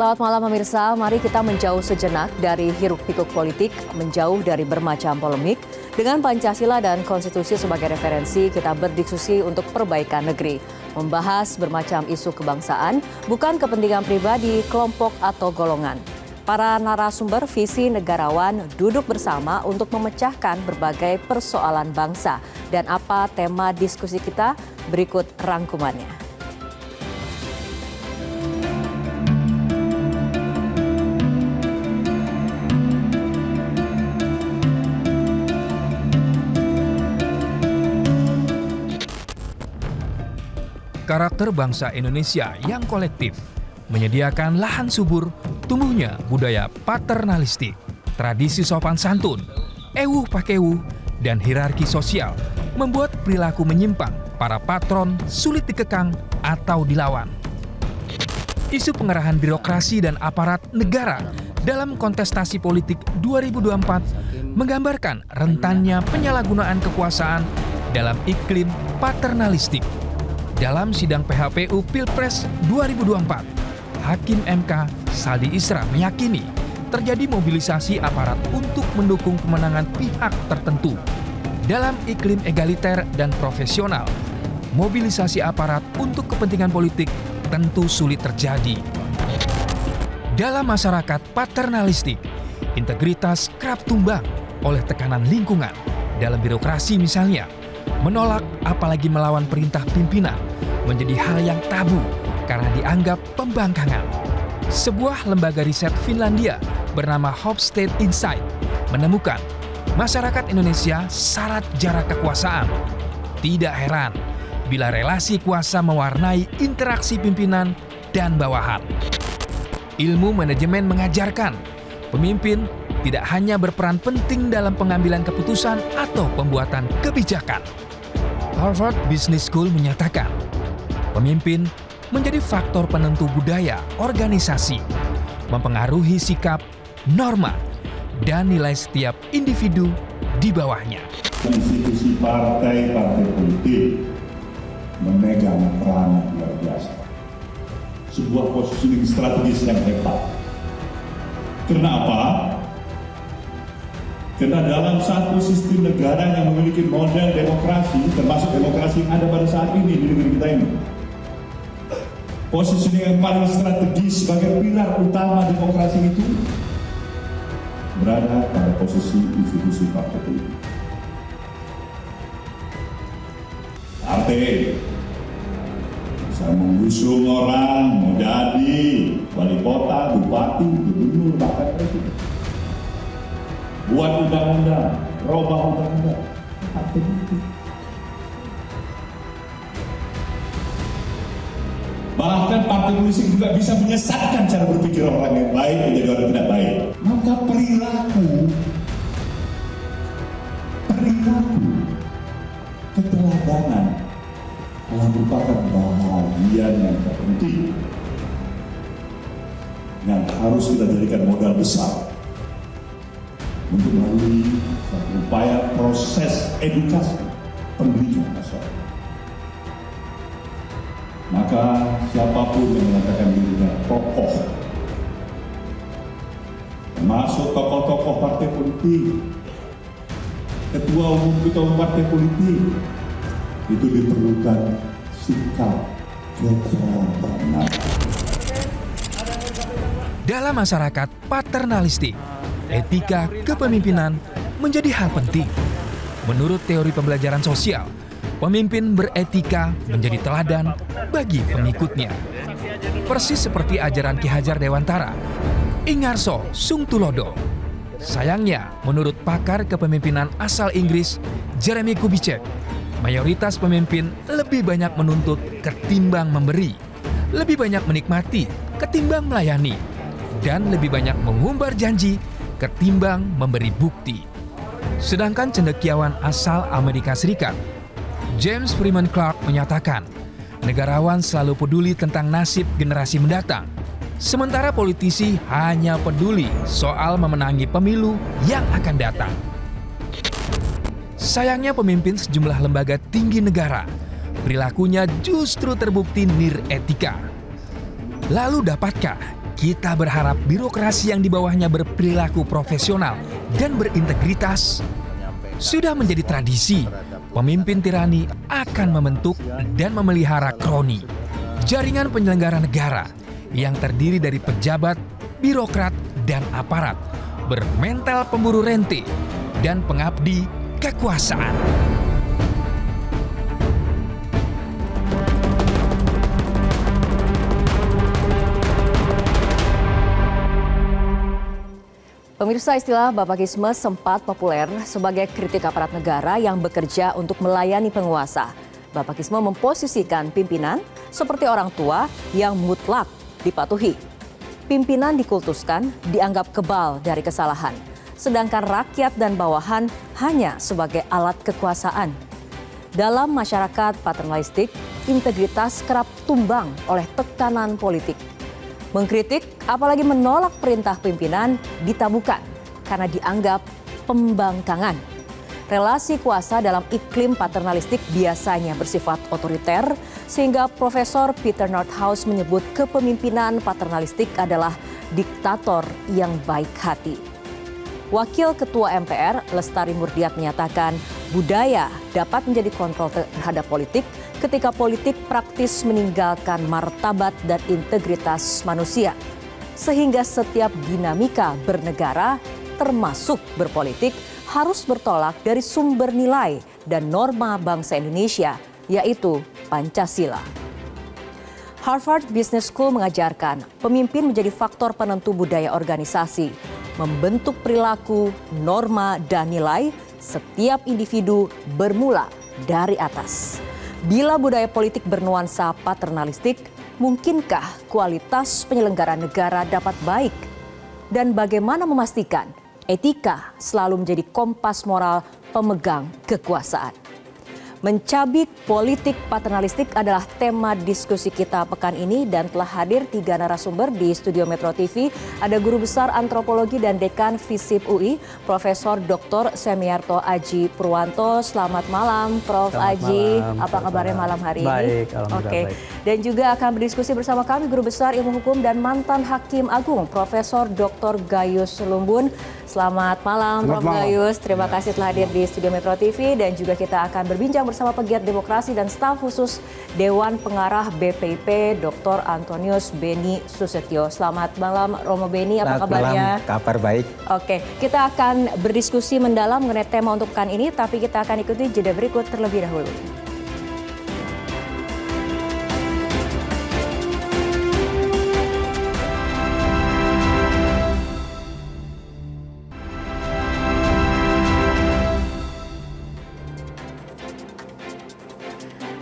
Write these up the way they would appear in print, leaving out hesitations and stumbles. Selamat malam pemirsa, mari kita menjauh sejenak dari hiruk-pikuk politik, menjauh dari bermacam polemik. Dengan Pancasila dan Konstitusi sebagai referensi, kita berdiskusi untuk perbaikan negeri. Membahas bermacam isu kebangsaan, bukan kepentingan pribadi, kelompok atau golongan. Para narasumber visi negarawan duduk bersama untuk memecahkan berbagai persoalan bangsa. Dan apa tema diskusi kita? Berikut rangkumannya. Karakter bangsa Indonesia yang kolektif, menyediakan lahan subur, tumbuhnya budaya paternalistik, tradisi sopan santun, ewuh pakewuh, dan hierarki sosial membuat perilaku menyimpang para patron sulit dikekang atau dilawan. Isu pengerahan birokrasi dan aparat negara dalam kontestasi politik 2024 menggambarkan rentannya penyalahgunaan kekuasaan dalam iklim paternalistik. Dalam sidang PHPU Pilpres 2024, Hakim MK Saldi Isra meyakini terjadi mobilisasi aparat untuk mendukung kemenangan pihak tertentu. Dalam iklim egaliter dan profesional, mobilisasi aparat untuk kepentingan politik tentu sulit terjadi. Dalam masyarakat paternalistik, integritas kerap tumbang oleh tekanan lingkungan. Dalam birokrasi misalnya, menolak apalagi melawan perintah pimpinan menjadi hal yang tabu karena dianggap pembangkangan. Sebuah lembaga riset Finlandia bernama Hofstede Insight menemukan masyarakat Indonesia syarat jarak kekuasaan. Tidak heran bila relasi kuasa mewarnai interaksi pimpinan dan bawahan. Ilmu manajemen mengajarkan pemimpin tidak hanya berperan penting dalam pengambilan keputusan atau pembuatan kebijakan. Harvard Business School menyatakan, pemimpin menjadi faktor penentu budaya organisasi, mempengaruhi sikap, norma, dan nilai setiap individu di bawahnya. Institusi partai politik memegang peran luar biasa. Sebuah posisi strategis yang hebat. Karena apa? Karena dalam satu sistem negara yang memiliki model demokrasi, termasuk demokrasi yang ada pada saat ini di negeri kita ini, posisi yang paling strategis sebagai pilar utama demokrasi itu berada pada posisi institusi partai politik. Partai bisa mengusung orang, mau jadi wali kota, bupati, gubernur, bahkan presiden. Buat undang-undang, robah undang-undang. Bahkan partai politik juga bisa menyesatkan cara berpikir orang yang baik menjadi orang tidak baik. Maka perilaku, keteladanan merupakan bagian yang terpenting yang harus kita jadikan modal besar untuk melalui upaya proses edukasi pendidikan nasional. Maka siapapun yang mengatakan dirinya tokoh, termasuk tokoh-tokoh partai politik, ketua umum partai politik, itu diperlukan sikap keteladanan. Dalam masyarakat paternalistik, etika kepemimpinan menjadi hal penting. Menurut teori pembelajaran sosial, pemimpin beretika menjadi teladan bagi pengikutnya. Persis seperti ajaran Ki Hajar Dewantara, Ingarso Sung Tulodo. Sayangnya, menurut pakar kepemimpinan asal Inggris, Jeremy Kubicek, mayoritas pemimpin lebih banyak menuntut ketimbang memberi, lebih banyak menikmati ketimbang melayani, dan lebih banyak mengumbar janji ketimbang memberi bukti. Sedangkan cendekiawan asal Amerika Serikat, James Freeman Clark menyatakan, negarawan selalu peduli tentang nasib generasi mendatang, sementara politisi hanya peduli soal memenangi pemilu yang akan datang. Sayangnya pemimpin sejumlah lembaga tinggi negara, perilakunya justru terbukti niretika. Lalu dapatkah Kita berharap birokrasi yang di bawahnya berperilaku profesional dan berintegritas. Sudah menjadi tradisi, pemimpin tirani akan membentuk dan memelihara kroni, jaringan penyelenggara negara yang terdiri dari pejabat, birokrat, dan aparat, bermental pemburu rente dan pengabdi kekuasaan. Pemirsa, istilah Bapakisme sempat populer sebagai kritik aparat negara yang bekerja untuk melayani penguasa. Bapakisme memposisikan pimpinan seperti orang tua yang mutlak dipatuhi. Pimpinan dikultuskan, dianggap kebal dari kesalahan, sedangkan rakyat dan bawahan hanya sebagai alat kekuasaan. Dalam masyarakat paternalistik, integritas kerap tumbang oleh tekanan politik. Mengkritik, apalagi menolak perintah pimpinan, ditabukan karena dianggap pembangkangan. Relasi kuasa dalam iklim paternalistik biasanya bersifat otoriter, sehingga Profesor Peter Northouse menyebut kepemimpinan paternalistik adalah diktator yang baik hati. Wakil Ketua MPR, Lestari Murdiat, menyatakan budaya dapat menjadi kontrol terhadap politik ketika politik praktis meninggalkan martabat dan integritas manusia, sehingga setiap dinamika bernegara, termasuk berpolitik, harus bertolak dari sumber nilai dan norma bangsa Indonesia, yaitu Pancasila. Harvard Business School mengajarkan pemimpin menjadi faktor penentu budaya organisasi, membentuk perilaku, norma, dan nilai setiap individu bermula dari atas. Bila budaya politik bernuansa paternalistik, mungkinkah kualitas penyelenggara negara dapat baik? Dan bagaimana memastikan etika selalu menjadi kompas moral pemegang kekuasaan? Mencabik politik paternalistik adalah tema diskusi kita pekan ini, dan telah hadir tiga narasumber di studio Metro TV. Ada Guru Besar Antropologi dan Dekan FISIP UI, Profesor Dr. Semiarto Aji Purwanto. Selamat malam, Prof. Aji. Apa kabarnya malam hari ini? Baik, alhamdulillah. Oke. Dan juga akan berdiskusi bersama kami Guru Besar Ilmu Hukum dan mantan Hakim Agung, Profesor Dr. Gayus Lumbun. Selamat malam, Prof. Gayus. Terima kasih telah hadir di studio Metro TV, dan juga kita akan berbincang bersama pegiat demokrasi dan staf khusus Dewan Pengarah BPIP, Dr. Antonius Beni Susetyo. Selamat malam, Romo Beni. Apa kabarnya? Kabar baik. Oke, kita akan berdiskusi mendalam mengenai tema untuk pekan ini, tapi kita akan ikuti jeda berikut terlebih dahulu.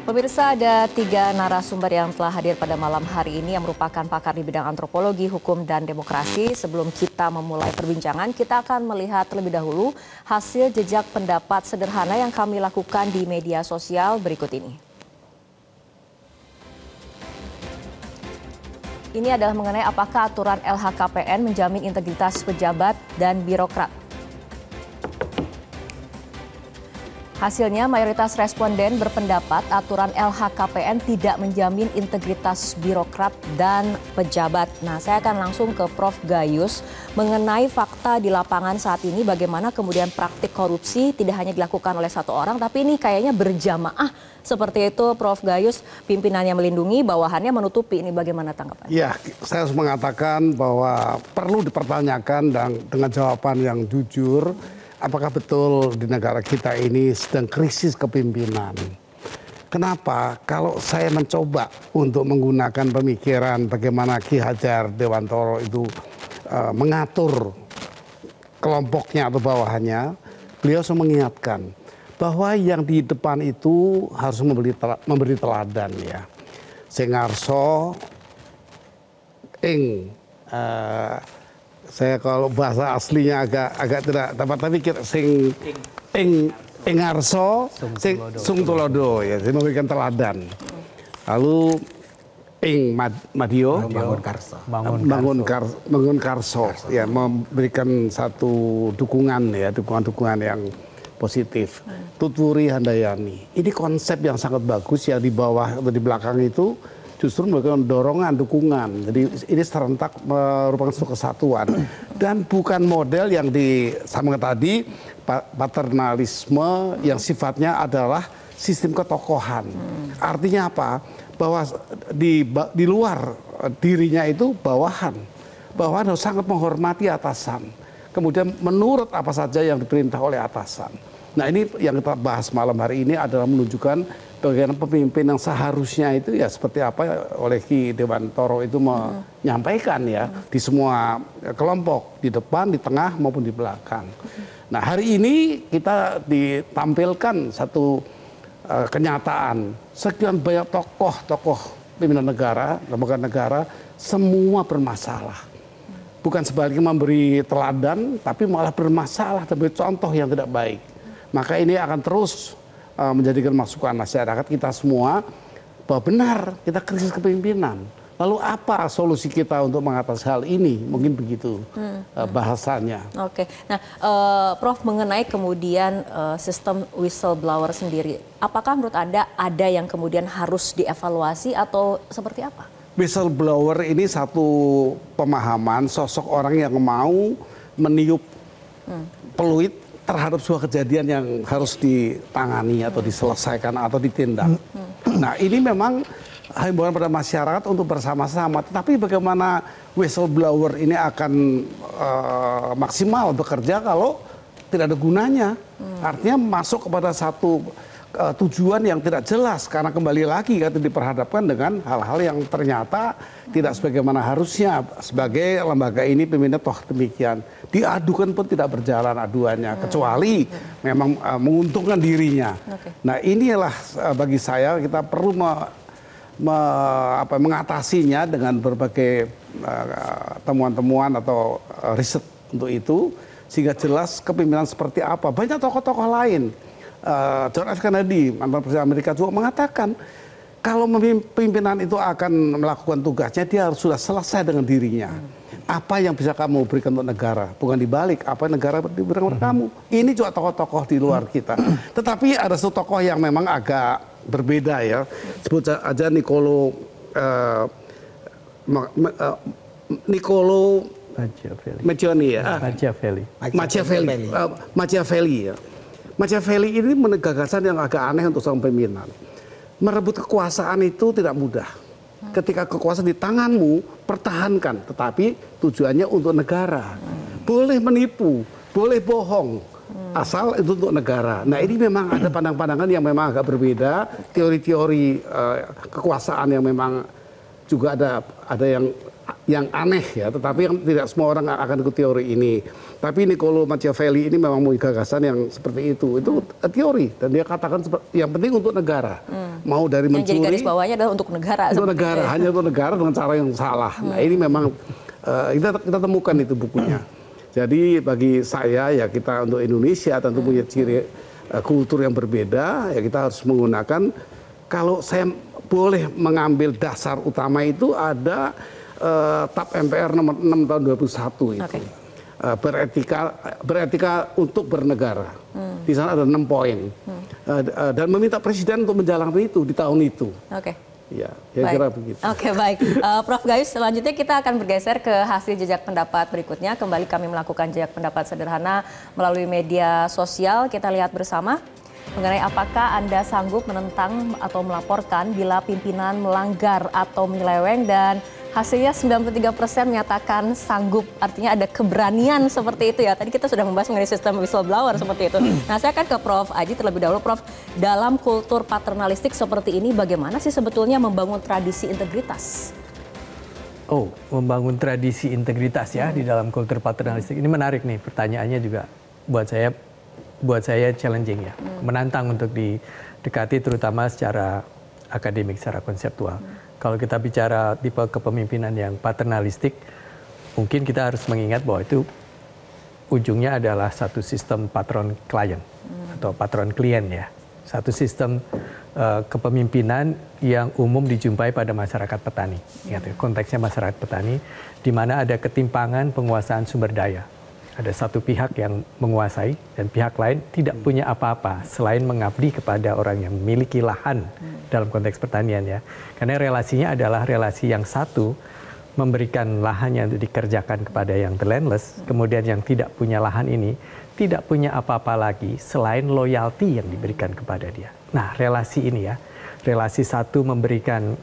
Pemirsa, ada tiga narasumber yang telah hadir pada malam hari ini yang merupakan pakar di bidang antropologi, hukum, dan demokrasi. Sebelum kita memulai perbincangan, kita akan melihat terlebih dahulu hasil jejak pendapat sederhana yang kami lakukan di media sosial berikut ini. Ini adalah mengenai apakah aturan LHKPN menjamin integritas pejabat dan birokrat. Hasilnya, mayoritas responden berpendapat aturan LHKPN tidak menjamin integritas birokrat dan pejabat. Nah, saya akan langsung ke Prof. Gayus mengenai fakta di lapangan saat ini, bagaimana kemudian praktik korupsi tidak hanya dilakukan oleh satu orang, tapi ini kayaknya berjamaah. Seperti itu, Prof. Gayus, pimpinannya melindungi, bawahannya menutupi. Ini bagaimana tanggapan? Ya, saya harus mengatakan bahwa perlu dipertanyakan dengan jawaban yang jujur. Apakah betul di negara kita ini sedang krisis kepimpinan? Kenapa? Kalau saya mencoba untuk menggunakan pemikiran bagaimana Ki Hajar Dewantara itu mengatur kelompoknya atau bawahannya, beliau selalu mengingatkan bahwa yang di depan itu harus memberi teladan, ya. Singarso, ing. Saya kalau bahasa aslinya agak tidak dapat, tapi kita engarso, sing tulodo, ya, saya memberikan teladan. Lalu madio, bangun karso, ya, memberikan satu dukungan, ya, dukungan yang positif. Tuturi Handayani, ini konsep yang sangat bagus, ya, di bawah atau di belakang itu justru memberikan dorongan, dukungan. Jadi ini serentak merupakan suatu kesatuan. Dan bukan model yang disambung tadi, paternalisme yang sifatnya adalah sistem ketokohan. Artinya apa? Bahwa di luar dirinya itu bawahan. Bawahan harus sangat menghormati atasan. Kemudian menurut apa saja yang diperintah oleh atasan. Nah ini yang kita bahas malam hari ini adalah menunjukkan bagaimana pemimpin yang seharusnya itu ya seperti apa oleh Ki Dewantara itu menyampaikan ya di semua kelompok, di depan, di tengah maupun di belakang. Nah hari ini kita ditampilkan satu kenyataan, sekian banyak tokoh-tokoh pimpinan negara, lembaga negara, semua bermasalah. Bukan sebaliknya memberi teladan, tapi malah bermasalah, tapi contoh yang tidak baik. Maka ini akan terus menjadikan masukan masyarakat kita semua bahwa benar kita krisis kepemimpinan. Lalu apa solusi kita untuk mengatasi hal ini? Mungkin begitu bahasanya. Oke. Nah, Prof, mengenai kemudian sistem whistleblower sendiri, apakah menurut Anda ada yang kemudian harus dievaluasi atau seperti apa? Whistleblower ini satu pemahaman sosok orang yang mau meniup peluit terhadap sebuah kejadian yang harus ditangani atau diselesaikan atau ditindak. Nah ini memang himbauan pada masyarakat untuk bersama-sama. Tetapi bagaimana whistleblower ini akan maksimal bekerja kalau tidak ada gunanya. Artinya masuk kepada satu tujuan yang tidak jelas. Karena kembali lagi kan diperhadapkan dengan hal-hal yang ternyata tidak sebagaimana harusnya. Sebagai lembaga ini pimpinan toh demikian. Diadukan pun tidak berjalan aduannya. Kecuali memang menguntungkan dirinya. Okay. Nah inilah bagi saya kita perlu mengatasinya dengan berbagai temuan-temuan atau riset untuk itu. Sehingga jelas kepemimpinan seperti apa. Banyak tokoh-tokoh lain. John F Kennedy, mantan Presiden Amerika juga mengatakan kalau pimpinan itu akan melakukan tugasnya dia harus sudah selesai dengan dirinya. Apa yang bisa kamu berikan untuk negara, bukan dibalik apa yang negara berikan untuk kamu. Ini juga tokoh-tokoh di luar kita. Tetapi ada satu tokoh yang memang agak berbeda ya. Sebut aja Niccolò Machiavelli ya. Machiavelli ya. Machiavelli ini menegakkan yang agak aneh untuk seorang pimpinan. Merebut kekuasaan itu tidak mudah. Ketika kekuasaan di tanganmu, pertahankan. Tetapi tujuannya untuk negara. Boleh menipu, boleh bohong. Asal itu untuk negara. Nah ini memang ada pandang-pandangan yang memang agak berbeda. Teori-teori kekuasaan yang memang juga ada yang aneh ya, tetapi yang tidak semua orang akan ikut teori ini. Tapi Niccolò Machiavelli ini memang memiliki gagasan yang seperti itu teori dan dia katakan yang penting untuk negara. Mau dari mencuri. Yang jadi garis bawahnya adalah untuk negara. Untuk negara, hanya untuk negara dengan cara yang salah. Nah ini memang kita temukan itu bukunya. Jadi bagi saya ya kita untuk Indonesia tentu punya ciri kultur yang berbeda ya kita harus menggunakan kalau saya boleh mengambil dasar utama itu ada TAP MPR nomor 6 tahun 2021 itu. Okay. Beretika untuk bernegara. Di sana ada 6 poin. Dan meminta presiden untuk menjalankan itu di tahun itu. Oke. Okay. Ya, kira-kira begitu. Oke, baik. Prof Gayus, selanjutnya kita akan bergeser ke hasil jejak pendapat berikutnya. Kembali kami melakukan jejak pendapat sederhana melalui media sosial. Kita lihat bersama mengenai apakah Anda sanggup menentang atau melaporkan bila pimpinan melanggar atau menyeleweng dan hasilnya 93% menyatakan sanggup, artinya ada keberanian seperti itu ya. Tadi kita sudah membahas mengenai sistem whistleblower seperti itu. Nah saya akan ke Prof Aji terlebih dahulu. Prof, dalam kultur paternalistik seperti ini bagaimana sih sebetulnya membangun tradisi integritas? Oh, membangun tradisi integritas ya di dalam kultur paternalistik. Ini menarik nih pertanyaannya juga buat saya challenging ya. Menantang untuk didekati terutama secara akademik, secara konseptual. Kalau kita bicara tipe kepemimpinan yang paternalistik, mungkin kita harus mengingat bahwa itu ujungnya adalah satu sistem patron klien atau patron klien ya. Satu sistem kepemimpinan yang umum dijumpai pada masyarakat petani. Ingat, konteksnya masyarakat petani, di mana ada ketimpangan penguasaan sumber daya. ada satu pihak yang menguasai dan pihak lain tidak punya apa-apa selain mengabdi kepada orang yang memiliki lahan dalam konteks pertanian ya. Karena relasinya adalah relasi yang satu memberikan lahannya untuk dikerjakan kepada yang the landless, kemudian yang tidak punya lahan ini tidak punya apa-apa lagi selain loyalty yang diberikan kepada dia. Nah, relasi ini ya, relasi satu memberikan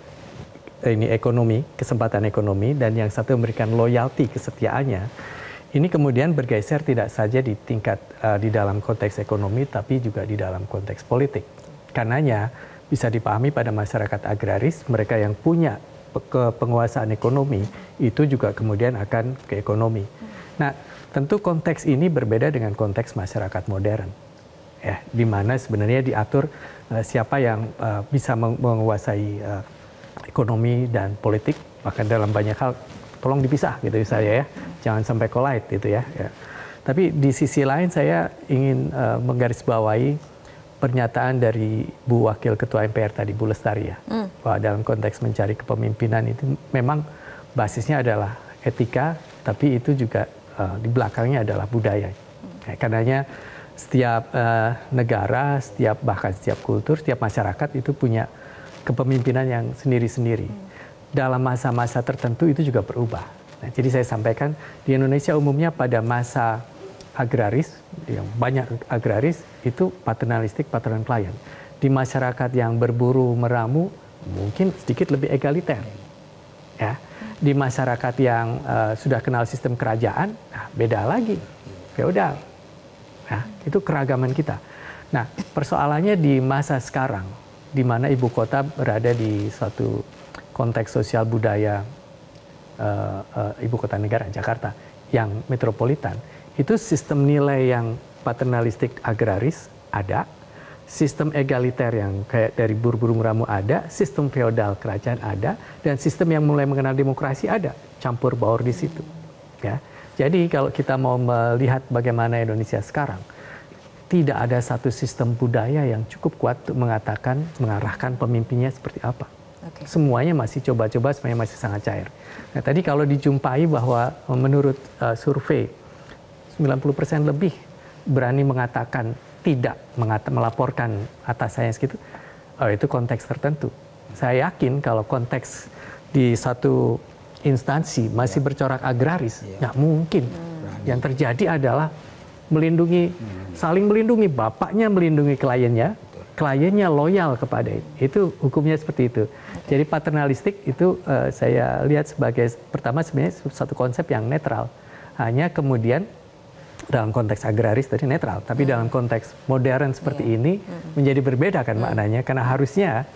ini ekonomi, kesempatan ekonomi, dan yang satu memberikan loyalty, kesetiaannya. Ini kemudian bergeser tidak saja di tingkat di dalam konteks ekonomi, tapi juga di dalam konteks politik. Karenanya bisa dipahami pada masyarakat agraris, mereka yang punya penguasaan ekonomi itu juga kemudian akan ke ekonomi. Nah, tentu konteks ini berbeda dengan konteks masyarakat modern, ya, di mana sebenarnya diatur siapa yang bisa menguasai ekonomi dan politik, bahkan dalam banyak hal. Tolong dipisah gitu saya ya, jangan sampai collide gitu ya. Tapi di sisi lain saya ingin menggarisbawahi pernyataan dari Bu Wakil Ketua MPR tadi, Bu Lestari ya, bahwa dalam konteks mencari kepemimpinan itu memang basisnya adalah etika, tapi itu juga di belakangnya adalah budaya. Karenanya setiap negara, bahkan setiap kultur, setiap masyarakat itu punya kepemimpinan yang sendiri-sendiri. Dalam masa-masa tertentu itu juga berubah. Nah, jadi saya sampaikan di Indonesia umumnya pada masa agraris, yang banyak agraris itu paternalistik, patron klien. Di masyarakat yang berburu meramu mungkin sedikit lebih egaliter. Ya. Di masyarakat yang sudah kenal sistem kerajaan, nah, beda lagi, feodal. Nah, itu keragaman kita. Nah, persoalannya di masa sekarang, di mana ibu kota berada di suatu konteks sosial budaya ibu kota negara Jakarta yang metropolitan, itu sistem nilai yang paternalistik agraris ada, sistem egaliter yang kayak dari buru-buru meramu ada, sistem feodal kerajaan ada, dan sistem yang mulai mengenal demokrasi ada, campur baur di situ. Ya. Jadi kalau kita mau melihat bagaimana Indonesia sekarang, tidak ada satu sistem budaya yang cukup kuat untuk mengatakan, mengarahkan pemimpinnya seperti apa. Okay. Semuanya masih coba-coba, semuanya masih sangat cair. Nah, tadi kalau dijumpai bahwa menurut survei 90% lebih berani mengatakan tidak melaporkan atas saya segitu, oh, itu konteks tertentu. Saya yakin kalau konteks di satu instansi masih bercorak agraris, nggak mungkin. Yang terjadi adalah melindungi, saling melindungi, bapaknya melindungi kliennya. Kliennya loyal kepada itu hukumnya seperti itu. Jadi paternalistik itu saya lihat sebagai pertama sebenarnya satu konsep yang netral. Hanya kemudian dalam konteks agraris tadi netral, tapi dalam konteks modern seperti ini menjadi berbeda kan maknanya, karena harusnya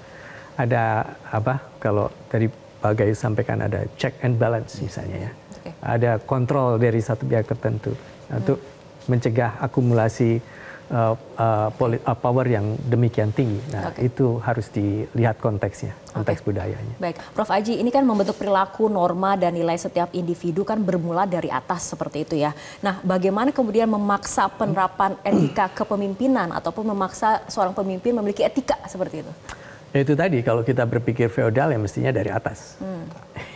ada apa? Kalau tadi Pak Gayus sampaikan ada check and balance misalnya ya. Okay. Ada kontrol dari satu pihak tertentu untuk mencegah akumulasi power yang demikian tinggi. Nah, itu harus dilihat konteksnya, konteks budayanya. Baik, Prof. Aji, ini kan membentuk perilaku, norma, dan nilai setiap individu kan bermula dari atas seperti itu ya. Nah, bagaimana kemudian memaksa penerapan etika kepemimpinan ataupun memaksa seorang pemimpin memiliki etika seperti itu? Ya, itu tadi, kalau kita berpikir feodal ya mestinya dari atas.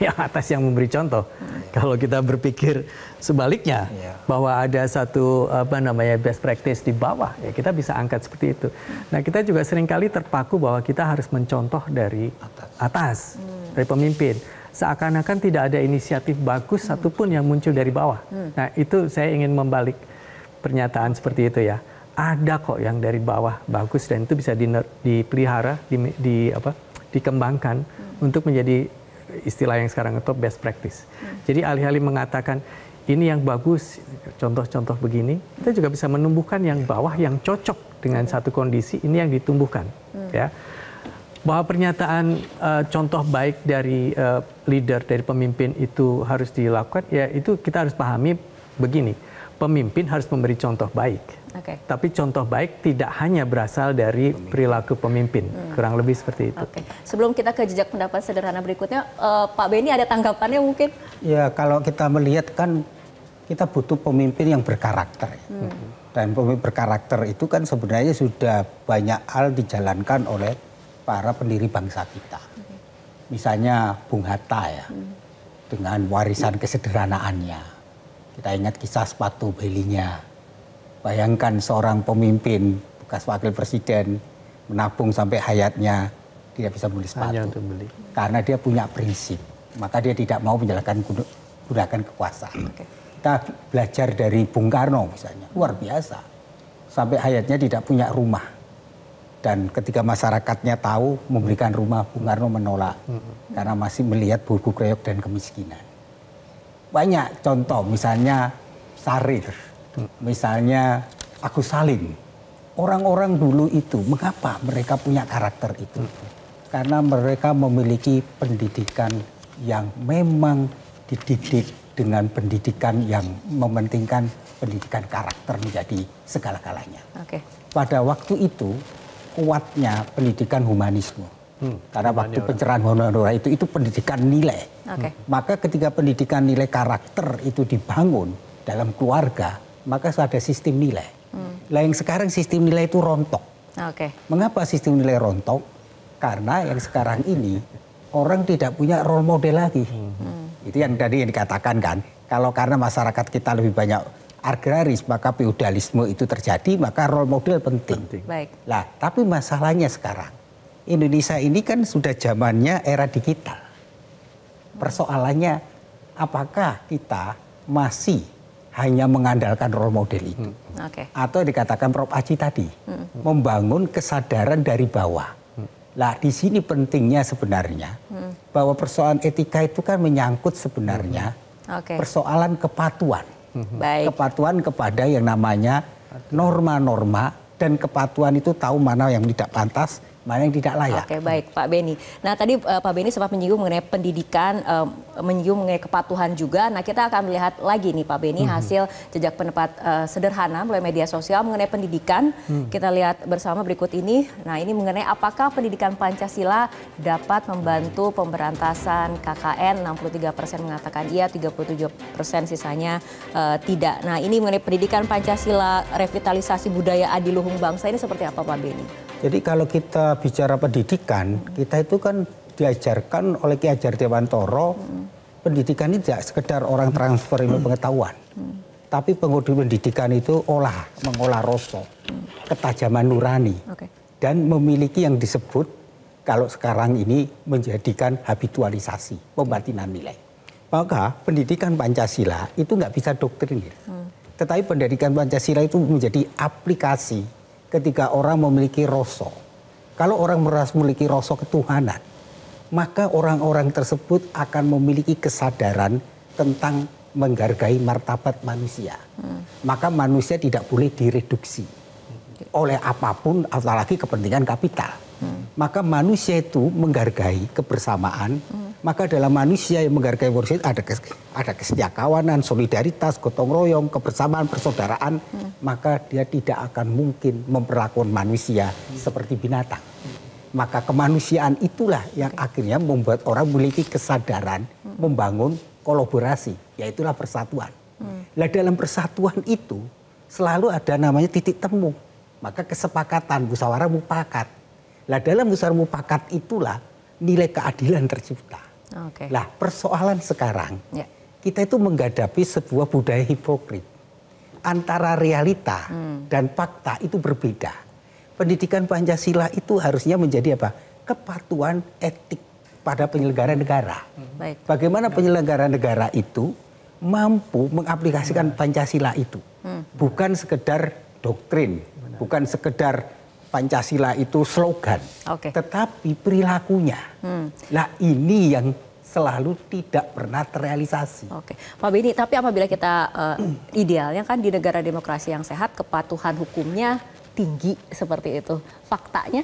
Yang atas yang memberi contoh. Kalau kita berpikir sebaliknya, bahwa ada satu apa namanya best practice di bawah, ya kita bisa angkat seperti itu. Nah, kita juga seringkali terpaku bahwa kita harus mencontoh dari atas, dari pemimpin. Seakan-akan tidak ada inisiatif bagus satupun yang muncul dari bawah. Nah, itu saya ingin membalik pernyataan seperti itu ya. Ada kok yang dari bawah bagus dan itu bisa dipelihara, dikembangkan untuk menjadi istilah yang sekarang itu best practice. Jadi alih-alih mengatakan ini yang bagus, contoh-contoh begini, kita juga bisa menumbuhkan yang bawah yang cocok dengan satu kondisi, ini yang ditumbuhkan. Ya. Bahwa pernyataan contoh baik dari leader, dari pemimpin itu harus dilakukan, ya itu kita harus pahami begini, pemimpin harus memberi contoh baik. Tapi contoh baik tidak hanya berasal dari perilaku pemimpin, kurang lebih seperti itu. Sebelum kita ke jejak pendapat sederhana berikutnya, Pak Beni ada tanggapannya mungkin? Ya, kalau kita melihat kan kita butuh pemimpin yang berkarakter. Dan pemimpin berkarakter itu kan sebenarnya sudah banyak hal dijalankan oleh para pendiri bangsa kita. Misalnya Bung Hatta ya, dengan warisan kesederhanaannya. Kita ingat kisah sepatu belinya. Bayangkan seorang pemimpin, bekas wakil presiden, menabung sampai hayatnya tidak bisa beli sepatu. Karena dia punya prinsip. Maka dia tidak mau menjalankan gunakan kekuasaan. Okay. Kita belajar dari Bung Karno misalnya, luar biasa. Sampai hayatnya tidak punya rumah. Dan ketika masyarakatnya tahu memberikan rumah, Bung Karno menolak. Karena masih melihat buruk reyok dan kemiskinan. Banyak contoh, misalnya Sarir, misalnya Agus Salim. Orang-orang dulu itu, mengapa mereka punya karakter itu? Karena mereka memiliki pendidikan yang memang dididik dengan pendidikan yang mementingkan pendidikan karakter menjadi segala-galanya. Okay. Pada waktu itu, kuatnya pendidikan humanisme. Karena waktu pencerahan Honora itu pendidikan nilai. Okay. Maka ketika pendidikan nilai karakter itu dibangun dalam keluarga, maka ada sistem nilai. Nah, yang sekarang sistem nilai itu rontok. Okay. Mengapa sistem nilai rontok? Karena yang sekarang ini orang tidak punya role model lagi. Itu yang tadi yang dikatakan kan. Kalau karena masyarakat kita lebih banyak agraris, maka feudalisme itu terjadi, maka role model penting. Baik. Nah, tapi masalahnya sekarang Indonesia ini kan sudah zamannya era digital. Persoalannya apakah kita masih hanya mengandalkan role model itu? Okay. Atau dikatakan Prof. Aji tadi, membangun kesadaran dari bawah. Nah, di sini pentingnya sebenarnya bahwa persoalan etika itu kan menyangkut sebenarnya persoalan kepatuhan. Baik. Kepatuhan kepada yang namanya norma-norma, dan kepatuhan itu tahu mana yang tidak pantas, mana yang tidak layak. Oke, baik Pak Beni. Nah, tadi Pak Beni sempat menyinggung mengenai pendidikan, menyinggung mengenai kepatuhan juga. Nah, kita akan melihat lagi nih Pak Beni hasil jejak pendapat sederhana melalui media sosial mengenai pendidikan. Kita lihat bersama berikut ini. Nah, ini mengenai apakah pendidikan Pancasila dapat membantu pemberantasan KKN. 63% mengatakan iya, 37% sisanya tidak. Nah, ini mengenai pendidikan Pancasila, revitalisasi budaya adiluhung bangsa ini seperti apa Pak Beni? Jadi kalau kita bicara pendidikan, kita itu kan diajarkan oleh Ki Hajar Dewantara, pendidikan ini tidak sekedar orang transfer ilmu pengetahuan, tapi pendidikan itu mengolah rasa, ketajaman nurani, dan memiliki yang disebut kalau sekarang ini menjadikan habitualisasi, pembatinan nilai. Maka pendidikan Pancasila itu nggak bisa doktrinir, tetapi pendidikan Pancasila itu menjadi aplikasi ketika orang memiliki rasa. Kalau orang memiliki rasa ketuhanan, maka orang-orang tersebut akan memiliki kesadaran tentang menghargai martabat manusia. Maka manusia tidak boleh direduksi oleh apapun, apalagi kepentingan kapital. Maka manusia itu menghargai kebersamaan. Maka dalam manusia yang menghargai manusia ada kesetiakawanan, solidaritas, gotong royong, kebersamaan, persaudaraan. Maka dia tidak akan mungkin memperlakukan manusia seperti binatang. Maka kemanusiaan itulah yang akhirnya membuat orang memiliki kesadaran membangun kolaborasi, yaitulah persatuan. Nah, dalam persatuan itu selalu ada namanya titik temu. Maka kesepakatan, musyawarah mufakat. Nah, dalam musyawarah mufakat itulah nilai keadilan tercipta. Okay. Nah, persoalan sekarang kita itu menghadapi sebuah budaya hipokrit. Antara realita dan fakta itu berbeda. Pendidikan Pancasila itu harusnya menjadi apa? Kepatuhan etik pada penyelenggara negara. Bagaimana penyelenggara negara itu mampu mengaplikasikan Pancasila itu. Bukan sekedar doktrin, bukan sekedar Pancasila itu slogan, tetapi perilakunya. Nah, ini yang selalu tidak pernah terrealisasi. Oke, Pak Beni, tapi apabila kita idealnya kan di negara demokrasi yang sehat, kepatuhan hukumnya tinggi seperti itu. Faktanya?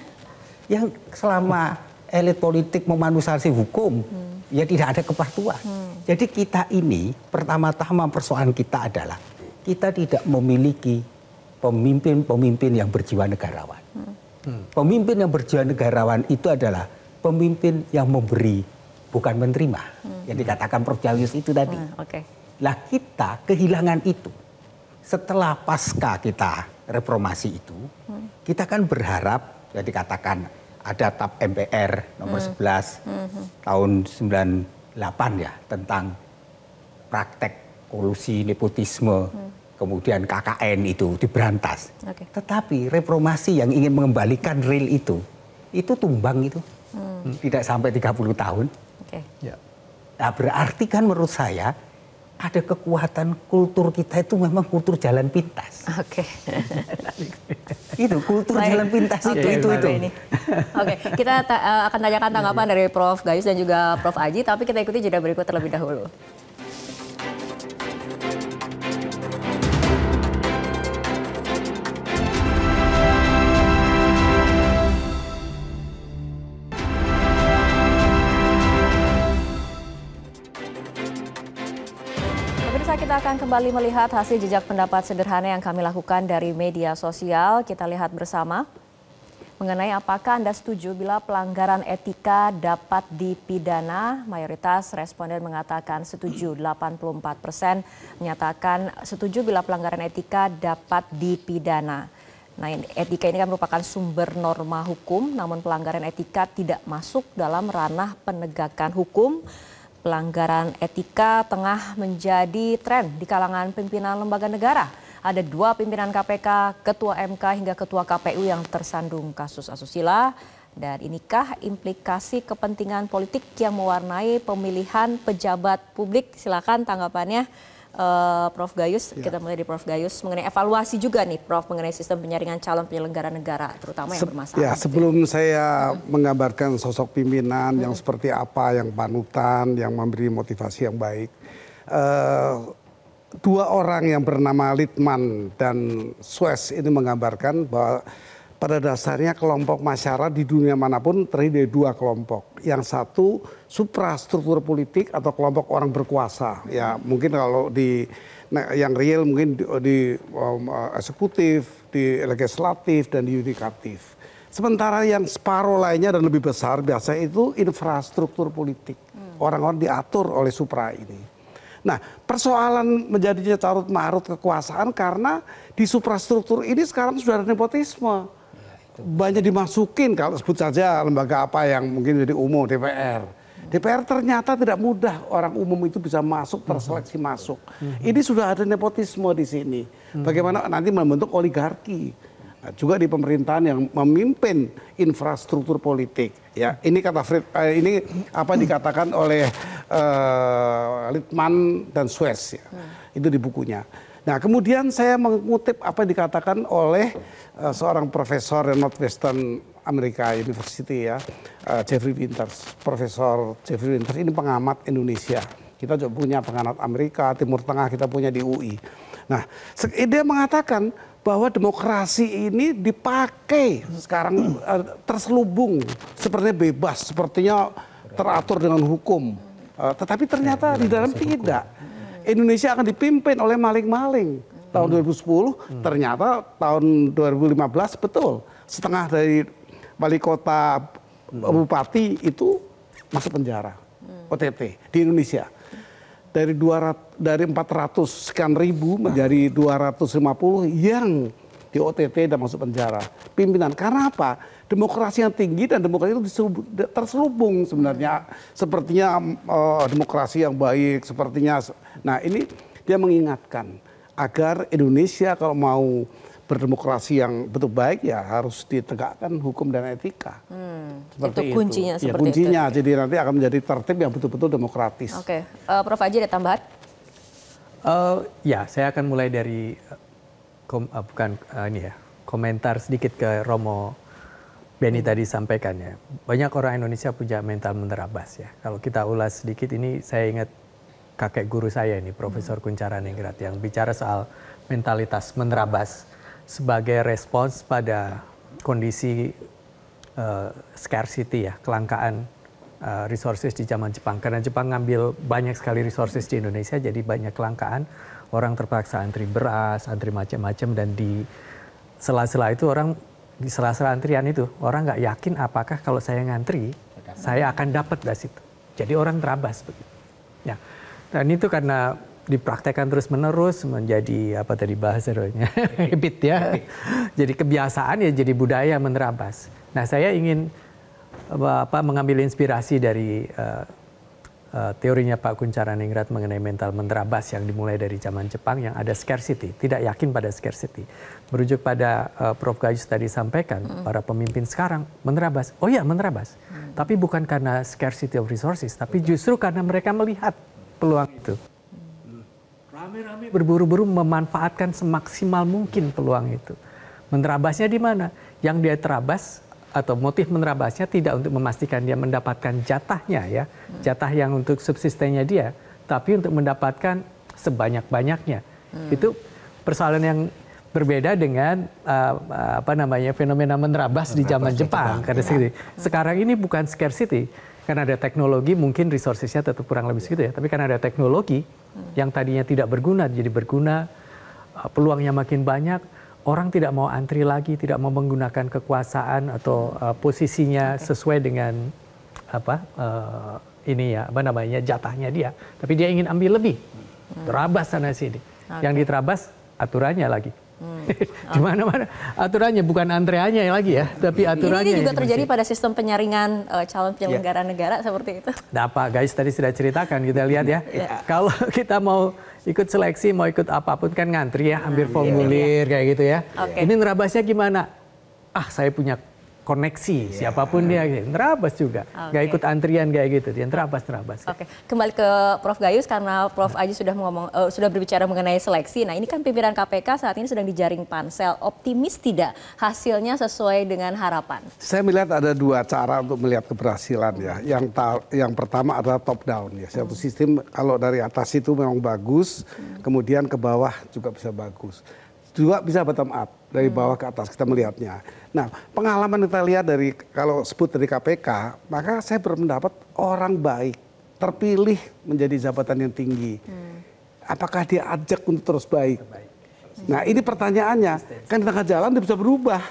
Yang selama elit politik memanusiakan hukum, ya tidak ada kepatuhan. Jadi kita ini, pertama-tama persoalan kita adalah, kita tidak memiliki pemimpin-pemimpin yang berjiwa negarawan. Pemimpin yang berjiwa negarawan itu adalah pemimpin yang memberi, bukan menerima, yang dikatakan Prof. Gayus itu tadi. Nah, kita kehilangan itu. Setelah pasca kita reformasi itu, kita kan berharap, yang dikatakan ada TAP MPR nomor 11 tahun 98 ya, tentang praktek kolusi, nepotisme, kemudian KKN itu diberantas. Okay. Tetapi reformasi yang ingin mengembalikan real itu tumbang itu. Tidak sampai 30 tahun. Okay. Ya. Nah, berarti kan menurut saya ada kekuatan kultur kita itu memang kultur jalan pintas. Oke. Okay. Itu kultur jalan pintas itu. Oke, kita akan tanyakan tanggapan dari Prof. Gayus dan juga Prof. Aji, tapi kita ikuti jeda berikut terlebih dahulu. Kita akan kembali melihat hasil jejak pendapat sederhana yang kami lakukan dari media sosial. Kita lihat bersama mengenai apakah Anda setuju bila pelanggaran etika dapat dipidana. Mayoritas responden mengatakan setuju, 84% menyatakan setuju bila pelanggaran etika dapat dipidana. Nah, etika ini kan merupakan sumber norma hukum, namun pelanggaran etika tidak masuk dalam ranah penegakan hukum. Pelanggaran etika tengah menjadi tren di kalangan pimpinan lembaga negara. Ada 2 pimpinan KPK, Ketua MK hingga Ketua KPU yang tersandung kasus asusila. Dan inikah implikasi kepentingan politik yang mewarnai pemilihan pejabat publik? Silakan tanggapannya, Prof. Gayus. Ya. Kita mulai dari Prof. Gayus mengenai evaluasi juga nih, Prof, mengenai sistem penyaringan calon penyelenggara negara, terutama yang bermasalah. Ya, sebelum saya menggambarkan sosok pimpinan yang seperti apa, yang panutan, yang memberi motivasi yang baik. 2 orang yang bernama Litman dan Suez ini menggambarkan bahwa pada dasarnya kelompok masyarakat di dunia manapun terdiri dari 2 kelompok. Yang satu suprastruktur politik atau kelompok orang berkuasa, ya mungkin kalau di yang real mungkin di eksekutif, di legislatif dan di yudikatif. Sementara yang separuh lainnya dan lebih besar biasanya itu infrastruktur politik, orang-orang diatur oleh supra ini. Nah, persoalan menjadinya carut marut kekuasaan karena di suprastruktur ini sekarang sudah ada nepotisme. Banyak dimasukin, kalau sebut saja lembaga apa yang mungkin jadi umum, DPR. DPR ternyata tidak mudah orang umum itu bisa masuk, terseleksi masuk. Ini sudah ada nepotisme di sini. Bagaimana nanti membentuk oligarki. Juga di pemerintahan yang memimpin infrastruktur politik. Ya, ini kata ini apa dikatakan oleh Litman dan Suez. Ya. Itu di bukunya. Nah, kemudian saya mengutip apa yang dikatakan oleh seorang profesor dari Northwestern Amerika University, ya, Jeffrey Winters. Profesor Jeffrey Winters ini pengamat Indonesia. Kita juga punya pengamat Amerika, Timur Tengah kita punya di UI. Nah, dia mengatakan bahwa demokrasi ini dipakai sekarang terselubung, sepertinya bebas, sepertinya teratur dengan hukum. Tetapi ternyata di dalam tidak. Indonesia akan dipimpin oleh maling-maling. Tahun 2010, ternyata tahun 2015 betul. Setengah dari wali kota bupati itu masuk penjara. OTT di Indonesia. Dari 400 sekian ribu menjadi 250 yang di OTT dan masuk penjara. Pimpinan, karena apa? Demokrasi yang tinggi dan demokrasi itu terselubung sebenarnya. Sepertinya demokrasi yang baik, sepertinya. Nah, ini dia mengingatkan agar Indonesia kalau mau berdemokrasi yang betul baik, ya harus ditegakkan hukum dan etika. Seperti itu kuncinya. Itu. Ya, kuncinya. Itu. Jadi nanti akan menjadi tertib yang betul-betul demokratis. Oke, Prof. Aji ada tambahan? Ya, saya akan mulai dari komentar sedikit ke Romo Beni tadi sampaikan, ya. Banyak orang Indonesia punya mental menerabas, ya. Kalau kita ulas sedikit ini, saya ingat kakek guru saya ini, Profesor Kuncara Ningrat, yang bicara soal mentalitas menerabas sebagai respons pada kondisi scarcity, ya, kelangkaan resources di zaman Jepang. Karena Jepang ngambil banyak sekali resources di Indonesia, jadi banyak kelangkaan. Orang terpaksa antri beras, antri macam-macam, dan di sela-sela itu orang di sela-sela antrian itu, orang nggak yakin apakah kalau saya ngantri, saya akan dapat dari situ. Jadi orang terabas begitu. Ya, dan itu karena dipraktekkan terus-menerus menjadi apa tadi bahasanya habit, ya. Jadi kebiasaan, ya, jadi budaya menerabas. Nah, saya ingin mengambil inspirasi dari teorinya Pak Kuncharaningrat mengenai mental menterabas yang dimulai dari zaman Jepang yang ada scarcity, tidak yakin pada scarcity. Merujuk pada Prof. Gayus tadi sampaikan, para pemimpin sekarang menterabas. Oh iya, menterabas. Tapi bukan karena scarcity of resources, tapi justru karena mereka melihat peluang itu. Rame-rame berburu-buru memanfaatkan semaksimal mungkin peluang itu. Menterabasnya di mana? Yang dia terabas atau motif menerabasnya tidak untuk memastikan dia mendapatkan jatahnya ya, jatah yang untuk subsistennya dia, tapi untuk mendapatkan sebanyak-banyaknya. Itu persoalan yang berbeda dengan apa namanya fenomena menerabas di zaman Jepang. Karena sekarang ini bukan scarcity, karena ada teknologi mungkin resourcesnya tetap kurang lebih segitu ya, tapi karena ada teknologi yang tadinya tidak berguna jadi berguna, peluangnya makin banyak. Orang tidak mau antri lagi, tidak mau menggunakan kekuasaan atau posisinya sesuai dengan apa ini ya, apa namanya jatahnya dia. Tapi dia ingin ambil lebih, terabas sana sini. Yang diterabas aturannya lagi, di mana-mana aturannya bukan antreannya lagi ya, tapi aturannya. Ini juga terjadi pada sistem penyaringan calon penyelenggara negara seperti itu. Nah, Pak Gayus tadi sudah ceritakan, kita lihat ya. Kalau kita mau ikut seleksi, mau ikut apapun kan ngantri ya, ambil formulir kayak gitu ya. Ini nerabasnya gimana? Ah, saya punya koneksi, siapapun dia. Nerabas juga, nggak ikut antrian kayak gitu, dia nerabas. Kembali ke Prof. Gayus, karena Prof. Aji sudah berbicara mengenai seleksi. Nah, ini kan pimpinan KPK saat ini sedang dijaring pansel. Optimis tidak hasilnya sesuai dengan harapan? Saya melihat ada dua cara untuk melihat keberhasilan ya. Yang pertama adalah top down ya. Satu sistem kalau dari atas itu memang bagus, kemudian ke bawah juga bisa bagus. Juga bisa bottom up, dari bawah ke atas kita melihatnya. Nah, pengalaman kita lihat dari, kalau sebut dari KPK, maka saya berpendapat orang baik terpilih menjadi jabatan yang tinggi. Apakah dia ajak untuk terus baik? Nah, ini pertanyaannya, kan di tengah jalan dia bisa berubah.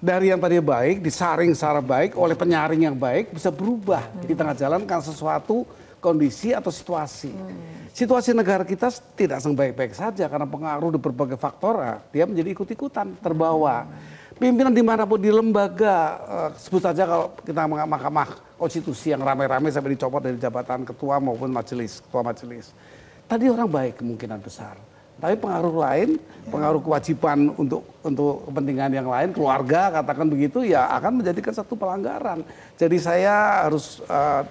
Dari yang tadinya baik, disaring secara baik oleh penyaring yang baik, bisa berubah. Di tengah jalan kan sesuatu kondisi atau situasi. Situasi negara kita tidak sebaik-baik saja karena pengaruh di berbagai faktor, dia menjadi ikut-ikutan, terbawa. Pimpinan dimanapun di lembaga, sebut saja kalau kita Mahkamah Konstitusi yang ramai-ramai sampai dicopot dari jabatan ketua maupun majelis, ketua majelis. Tadi orang baik kemungkinan besar. Tapi pengaruh lain, pengaruh kewajiban untuk kepentingan yang lain, keluarga katakan begitu, ya akan menjadikan satu pelanggaran. Jadi saya harus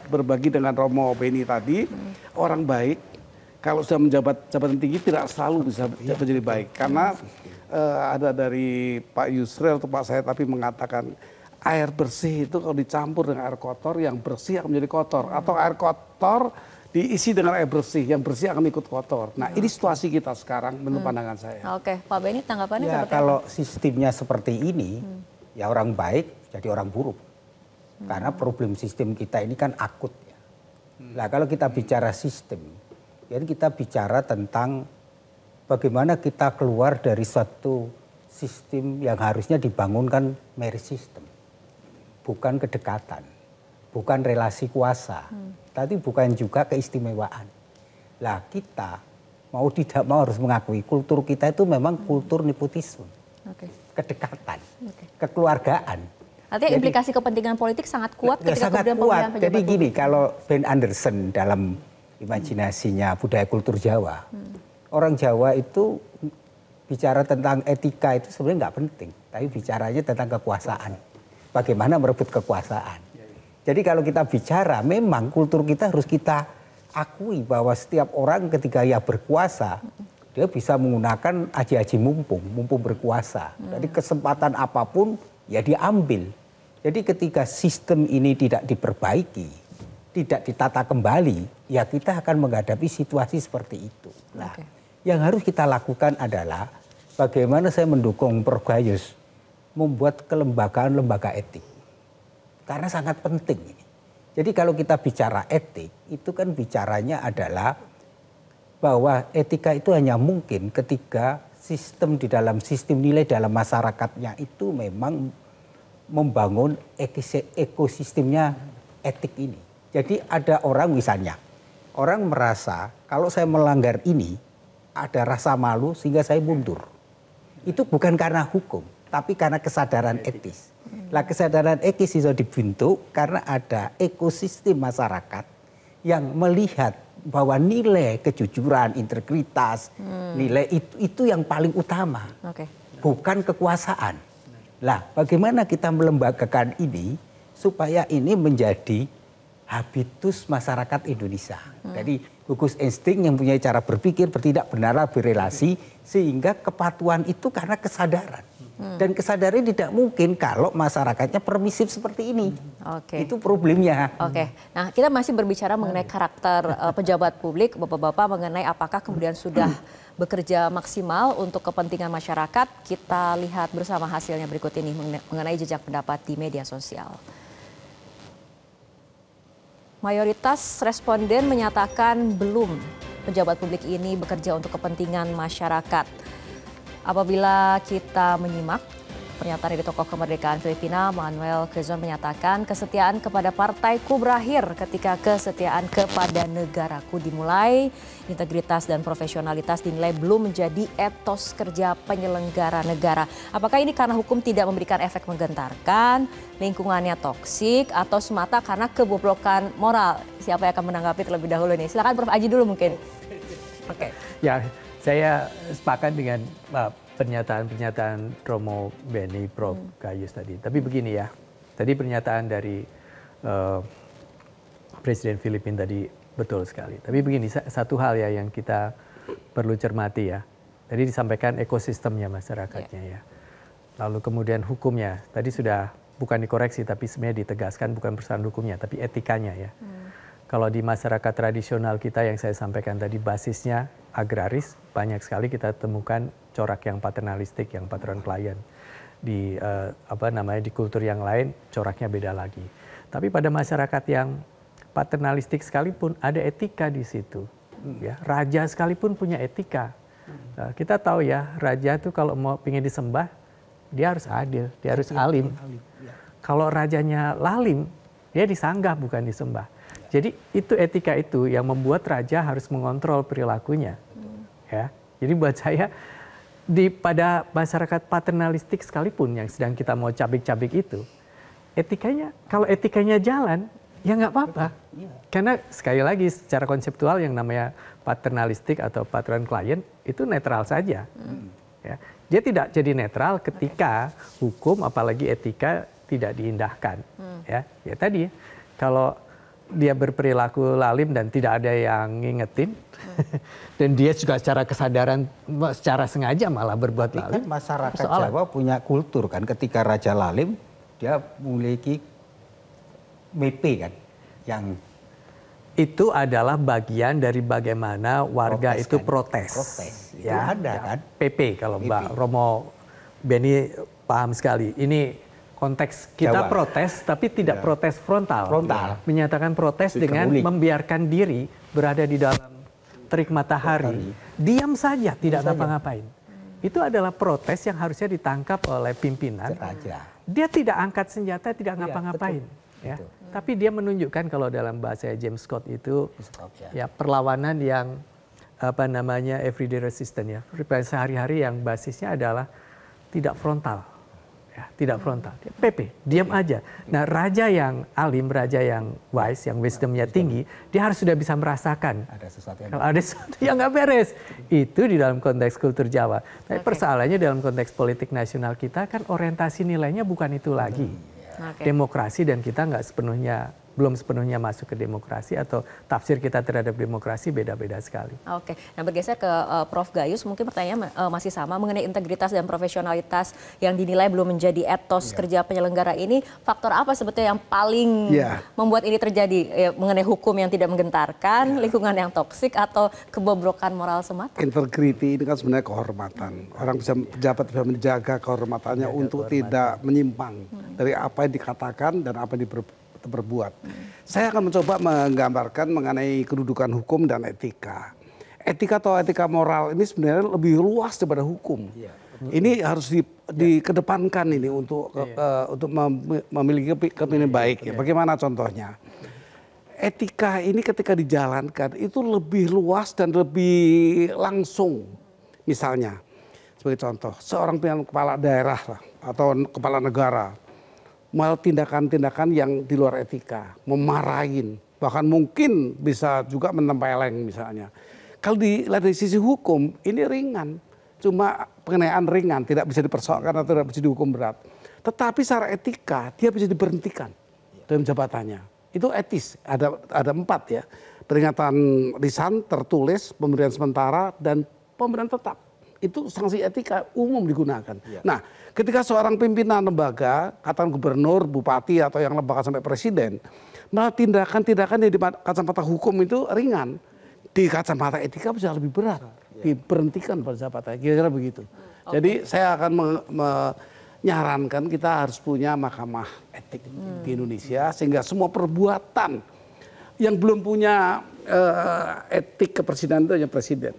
berbagi dengan Romo Beni tadi, orang baik kalau sudah menjabat jabatan tinggi tidak selalu bisa menjadi baik. Karena ada dari Pak Yusril atau Pak Said tapi mengatakan air bersih itu kalau dicampur dengan air kotor, yang bersih akan menjadi kotor. Atau air kotor diisi dengan air bersih, yang bersih akan ikut kotor. Nah, ini situasi kita sekarang menurut pandangan saya. Oke, Pak Beni tanggapannya seperti apa? Kalau sistemnya seperti ini, ya orang baik jadi orang buruk. Karena problem sistem kita ini kan akut. Ya. Nah, kalau kita bicara sistem, jadi kita bicara tentang bagaimana kita keluar dari suatu sistem yang harusnya dibangunkan merit system. Bukan kedekatan, bukan relasi kuasa. Tapi bukan juga keistimewaan. Lah kita mau tidak mau harus mengakui kultur kita itu memang kultur nepotisme, kedekatan, kekeluargaan. Artinya jadi, implikasi kepentingan politik sangat kuat ketika kemudian pemilihan pejabat. Jadi gini, kalau Ben Anderson dalam imajinasinya budaya kultur Jawa, orang Jawa itu bicara tentang etika itu sebenarnya nggak penting, tapi bicaranya tentang kekuasaan, bagaimana merebut kekuasaan. Jadi kalau kita bicara, memang kultur kita harus kita akui bahwa setiap orang ketika ia berkuasa, dia bisa menggunakan aji-aji mumpung berkuasa. Jadi kesempatan apapun, ya diambil. Jadi ketika sistem ini tidak diperbaiki, tidak ditata kembali, ya kita akan menghadapi situasi seperti itu. Nah, yang harus kita lakukan adalah bagaimana saya mendukung Prof. Gayus membuat kelembagaan lembaga etik. Karena sangat penting ini. Jadi kalau kita bicara etik, itu kan bicaranya adalah bahwa etika itu hanya mungkin ketika sistem di dalam sistem nilai dalam masyarakatnya itu memang membangun ekosistemnya etik ini. Jadi ada orang misalnya, orang merasa kalau saya melanggar ini ada rasa malu sehingga saya mundur. Itu bukan karena hukum, tapi karena kesadaran etis. Lah kesadaran etis itu dibentuk karena ada ekosistem masyarakat yang melihat bahwa nilai kejujuran, integritas, nilai itu yang paling utama, bukan kekuasaan. Lah, bagaimana kita melembagakan ini supaya ini menjadi habitus masyarakat Indonesia. Jadi gugus insting yang punya cara berpikir, bertindak, benar, berrelasi, sehingga kepatuhan itu karena kesadaran. Dan kesadaran tidak mungkin kalau masyarakatnya permisif seperti ini. Itu problemnya. Nah, kita masih berbicara mengenai karakter pejabat publik, Bapak-Bapak, mengenai apakah kemudian sudah bekerja maksimal untuk kepentingan masyarakat. Kita lihat bersama hasilnya berikut ini mengenai jejak pendapat di media sosial. Mayoritas responden menyatakan belum pejabat publik ini bekerja untuk kepentingan masyarakat. Apabila kita menyimak pernyataan dari tokoh kemerdekaan Filipina, Manuel Quezon, menyatakan kesetiaan kepada partaiku berakhir ketika kesetiaan kepada negaraku dimulai. Integritas dan profesionalitas dinilai belum menjadi etos kerja penyelenggara negara. Apakah ini karena hukum tidak memberikan efek menggentarkan, lingkungannya toksik, atau semata karena keboblokan moral? Siapa yang akan menanggapi terlebih dahulu nih? Silakan Prof Aji dulu mungkin. Ya. Saya sepakat dengan pernyataan-pernyataan Romo Beni, Prof Gayus tadi. Tapi begini ya, tadi pernyataan dari Presiden Filipina tadi betul sekali. Tapi begini, satu hal ya yang kita perlu cermati ya. Tadi disampaikan ekosistemnya masyarakatnya ya. Lalu kemudian hukumnya, tadi sudah bukan dikoreksi tapi sebenarnya ditegaskan bukan persoalan hukumnya tapi etikanya ya. Kalau di masyarakat tradisional kita yang saya sampaikan tadi basisnya agraris, banyak sekali kita temukan corak yang paternalistik, yang patron klien. Di di kultur yang lain coraknya beda lagi. Tapi pada masyarakat yang paternalistik sekalipun ada etika di situ. Ya, raja sekalipun punya etika. Nah, kita tahu ya, raja itu kalau mau ingin disembah dia harus adil, dia harus alim. Kalau rajanya lalim, dia disanggah bukan disembah. Jadi itu etika itu yang membuat raja harus mengontrol perilakunya. Ya, jadi buat saya pada masyarakat paternalistik sekalipun yang sedang kita mau cabik-cabik itu, etikanya kalau etikanya jalan ya nggak apa-apa. Karena sekali lagi secara konseptual yang namanya paternalistik atau patron klien itu netral saja. Ya, dia tidak jadi netral ketika hukum apalagi etika tidak diindahkan. Ya tadi kalau dia berperilaku lalim dan tidak ada yang ngingetin, dan dia juga secara kesadaran, secara sengaja malah berbuat lalim. Kan masyarakat Jawa punya kultur kan, ketika raja lalim dia memiliki BP kan, yang itu adalah bagian dari bagaimana warga protes itu kan? Protes. Itu ya, ada ya, kan PP kalau PP. Mbak Romo Beni paham sekali ini. Konteks kita Jawa. Protes tapi tidak protes frontal. Menyatakan protes dengan membiarkan diri berada di dalam terik matahari. Diam saja, tidak ngapa-ngapain. Itu adalah protes yang harusnya ditangkap oleh pimpinan. Dia tidak angkat senjata, tidak ngapa-ngapain. Ya. Tapi dia menunjukkan kalau dalam bahasa James Scott itu ya perlawanan yang everyday resistance ya. Sehari-hari yang basisnya adalah tidak frontal. Ya, tidak frontal, PP, diam aja. Nah, raja yang alim, raja yang wise, yang wisdomnya tinggi, dia harus sudah bisa merasakan ada sesuatu yang nggak beres. Itu di dalam konteks kultur Jawa. Tapi persoalannya dalam konteks politik nasional kita kan orientasi nilainya bukan itu lagi. Demokrasi dan kita belum sepenuhnya masuk ke demokrasi atau tafsir kita terhadap demokrasi beda-beda sekali. Nah bergeser ke Prof Gayus, mungkin pertanyaan masih sama mengenai integritas dan profesionalitas yang dinilai belum menjadi etos kerja penyelenggara ini. Faktor apa sebetulnya yang paling membuat ini terjadi? Mengenai hukum yang tidak menggentarkan, lingkungan yang toksik, atau kebobrokan moral semata? Integriti ini kan sebenarnya kehormatan. Orang bisa pejabat bisa menjaga kehormatannya untuk tidak menyimpang dari apa yang dikatakan dan apa yang berbuat. Saya akan mencoba menggambarkan mengenai kedudukan hukum dan etika. Etika atau etika moral ini sebenarnya lebih luas daripada hukum. Ini harus dikedepankan ini untuk memiliki kepemimpinan baik. Ya. Bagaimana contohnya? Etika ini ketika dijalankan itu lebih luas dan lebih langsung. Misalnya, sebagai contoh, seorang kepala daerah atau kepala negara malah tindakan-tindakan yang di luar etika, memarahin, bahkan mungkin bisa juga menempeleng misalnya. Kalau dilihat dari sisi hukum, ini ringan. Cuma pengenayaan ringan, tidak bisa dipersoalkan atau tidak bisa dihukum berat. Tetapi secara etika, dia bisa diberhentikan dalam jabatannya. Itu etis, ada empat ya. Peringatan lisan, tertulis, pemberian sementara, dan pemberian tetap. Itu sanksi etika umum digunakan. Ya. Nah, ketika seorang pimpinan lembaga, katakan gubernur, bupati, atau yang lembaga sampai presiden, malah tindakan-tindakan di kacamata hukum itu ringan. Di kacamata etika bisa lebih berat. Ya. Diberhentikan pada jabatannya, kira-kira begitu. Okay. Jadi saya akan menyarankan kita harus punya mahkamah etik di Indonesia, sehingga semua perbuatan yang belum punya etik kepresidenan itu hanya presiden.